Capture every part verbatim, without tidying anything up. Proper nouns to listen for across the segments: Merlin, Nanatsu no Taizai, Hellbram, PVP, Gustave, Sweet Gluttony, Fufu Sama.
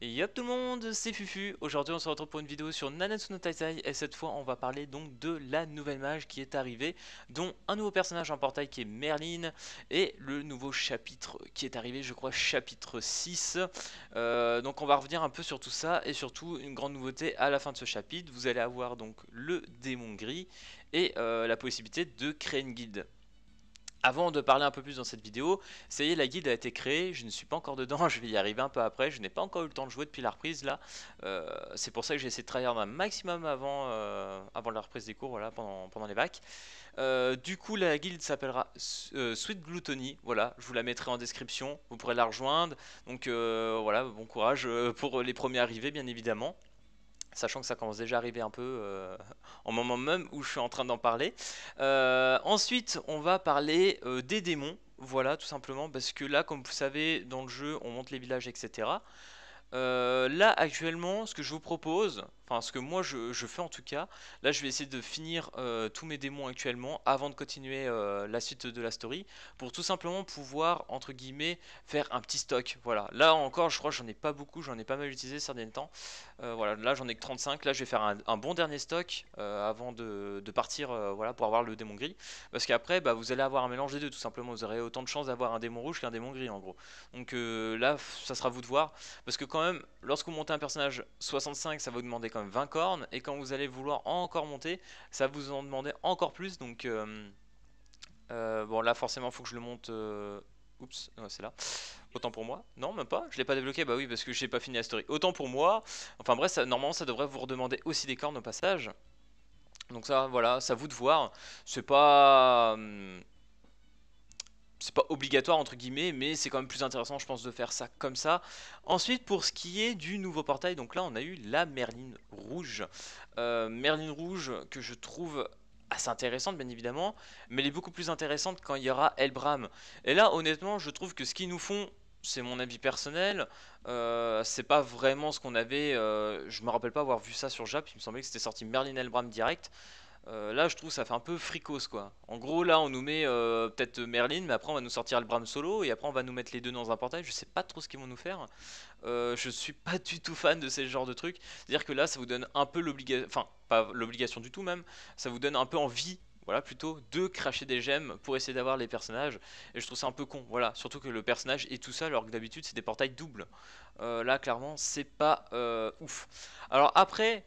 Et yop tout le monde, c'est Fufu. Aujourd'hui on se retrouve pour une vidéo sur Nanatsu no Taizai et cette fois on va parler donc de la nouvelle mage qui est arrivée, dont un nouveau personnage en portail qui est Merlin et le nouveau chapitre qui est arrivé, je crois chapitre six. Euh, donc on va revenir un peu sur tout ça et surtout une grande nouveauté à la fin de ce chapitre, vous allez avoir donc le démon gris et euh, la possibilité de créer une guilde. Avant de parler un peu plus dans cette vidéo, ça y est, la guilde a été créée, je ne suis pas encore dedans, je vais y arriver un peu après, je n'ai pas encore eu le temps de jouer depuis la reprise là, euh, c'est pour ça que j'ai essayé de travailler un maximum avant, euh, avant la reprise des cours, voilà, pendant, pendant les bacs. Euh, du coup la guilde s'appellera euh, Sweet Gluttony, voilà, je vous la mettrai en description, vous pourrez la rejoindre, donc euh, voilà, bon courage pour les premiers arrivés bien évidemment. Sachant que ça commence déjà à arriver un peu euh, en moment même où je suis en train d'en parler. Euh, ensuite, on va parler euh, des démons. Voilà, tout simplement, parce que là, comme vous savez, dans le jeu, on monte les villages, et cetera. Euh, là, actuellement, ce que je vous propose, enfin, ce que moi, je, je fais en tout cas, là, je vais essayer de finir euh, tous mes démons actuellement, avant de continuer euh, la suite de la story, pour tout simplement pouvoir, entre guillemets, faire un petit stock. Voilà, là encore, je crois que j'en ai pas beaucoup, j'en ai pas mal utilisé ces derniers temps. Euh, voilà, là, j'en ai que trente-cinq, là, je vais faire un, un bon dernier stock euh, avant de, de partir, euh, voilà, pour avoir le démon gris. Parce qu'après, bah, vous allez avoir un mélange des deux, tout simplement. Vous aurez autant de chances d'avoir un démon rouge qu'un démon gris, en gros. Donc euh, là, ça sera à vous de voir, parce que quand même, lorsque vous montez un personnage soixante-cinq, ça va vous demander quand même vingt cornes, et quand vous allez vouloir encore monter, ça va vous en demander encore plus. Donc euh, euh, bon, là forcément faut que je le monte euh... oups, ouais, c'est là, autant pour moi, non même pas, je l'ai pas débloqué, bah oui parce que j'ai pas fini la story, autant pour moi, enfin bref, ça, normalement ça devrait vous redemander aussi des cornes au passage, donc ça voilà, ça vous de voir, c'est pas... Hum... c'est pas obligatoire entre guillemets, mais c'est quand même plus intéressant je pense de faire ça comme ça. Ensuite pour ce qui est du nouveau portail, donc là on a eu la Merlin rouge. Euh, Merlin rouge que je trouve assez intéressante bien évidemment, mais elle est beaucoup plus intéressante quand il y aura Hellbram. Et là honnêtement je trouve que ce qu'ils nous font, c'est mon avis personnel, euh, c'est pas vraiment ce qu'on avait, euh, je me rappelle pas avoir vu ça sur Jap, il me semblait que c'était sorti Merlin Hellbram direct. Euh, là je trouve ça fait un peu fricose quoi. En gros là on nous met euh, peut-être Merlin, mais après on va nous sortir Hellbram solo et après on va nous mettre les deux dans un portail. Je sais pas trop ce qu'ils vont nous faire. Euh, je suis pas du tout fan de ce genre de trucs. C'est-à-dire que là ça vous donne un peu l'obligation, enfin pas l'obligation du tout même, ça vous donne un peu envie, voilà plutôt, de cracher des gemmes pour essayer d'avoir les personnages. Et je trouve ça un peu con, voilà. Surtout que le personnage est tout seul alors que d'habitude c'est des portails doubles. Euh, là clairement c'est pas euh, ouf. Alors après...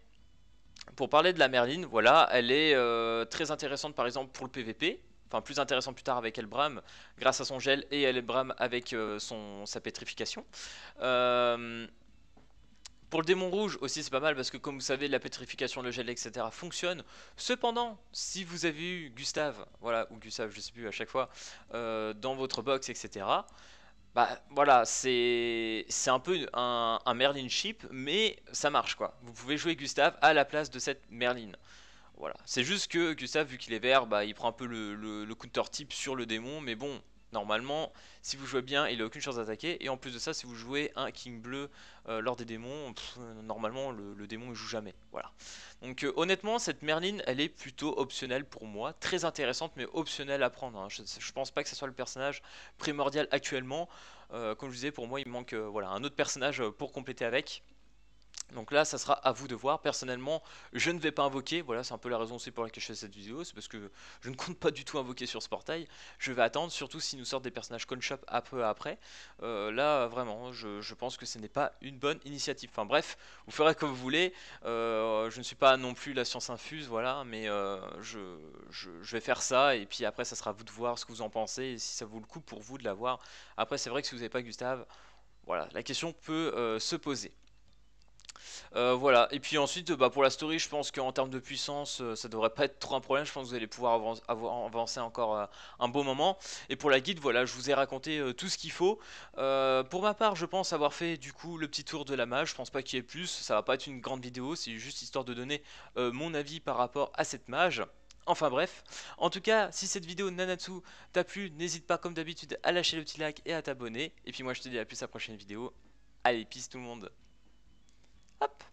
pour parler de la Merlin, voilà, elle est euh, très intéressante par exemple pour le P V P, enfin plus intéressante plus tard avec Hellbram, grâce à son gel et Hellbram avec euh, son, sa pétrification. Euh, pour le démon rouge aussi c'est pas mal parce que comme vous savez la pétrification, le gel etc fonctionne. Cependant, si vous avez eu Gustave, voilà, ou Gustave je sais plus à chaque fois, euh, dans votre box et cetera, bah voilà, c'est un peu un, un Merlin cheap, mais ça marche quoi. Vous pouvez jouer Gustave à la place de cette Merlin. Voilà, c'est juste que Gustave, vu qu'il est vert, bah il prend un peu le, le, le counter type sur le démon, mais bon, normalement, si vous jouez bien, il n'a aucune chance d'attaquer. Et en plus de ça, si vous jouez un King bleu euh, lors des démons, pff, normalement le, le démon ne joue jamais. Voilà. Donc euh, honnêtement, cette Merlin, elle est plutôt optionnelle pour moi. Très intéressante, mais optionnelle à prendre. Hein. Je ne pense pas que ce soit le personnage primordial actuellement. Euh, comme je disais, pour moi, il manque euh, voilà, un autre personnage pour compléter avec. Donc là ça sera à vous de voir, personnellement je ne vais pas invoquer, voilà c'est un peu la raison aussi pour laquelle je fais cette vidéo, c'est parce que je ne compte pas du tout invoquer sur ce portail, je vais attendre, surtout s'ils nous sortent des personnages conshop un peu après, euh, là vraiment je, je pense que ce n'est pas une bonne initiative, enfin bref, vous ferez comme vous voulez, euh, je ne suis pas non plus la science infuse, voilà, mais euh, je, je, je vais faire ça et puis après ça sera à vous de voir ce que vous en pensez et si ça vaut le coup pour vous de l'avoir, après c'est vrai que si vous n'avez pas Gustave, voilà, la question peut euh, se poser. Euh, voilà, et puis ensuite bah, pour la story je pense qu'en termes de puissance euh, ça devrait pas être trop un problème, je pense que vous allez pouvoir avance, avoir, avancer encore euh, un beau moment. Et pour la guide voilà je vous ai raconté euh, tout ce qu'il faut, euh, pour ma part je pense avoir fait du coup le petit tour de la mage, je pense pas qu'il y ait plus, ça va pas être une grande vidéo, c'est juste histoire de donner euh, mon avis par rapport à cette mage. Enfin bref, en tout cas si cette vidéo Nanatsu t'a plu, n'hésite pas comme d'habitude à lâcher le petit like et à t'abonner. Et puis moi je te dis à plus à la prochaine vidéo, allez peace tout le monde. Hop.